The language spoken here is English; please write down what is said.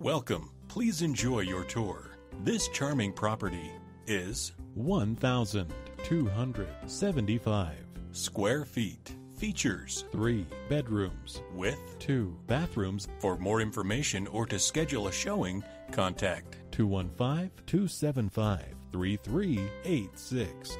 Welcome. Please enjoy your tour. This charming property is 1,275 square feet. Features 3 bedrooms with 2 bathrooms. For more information or to schedule a showing, contact 215-275-3386.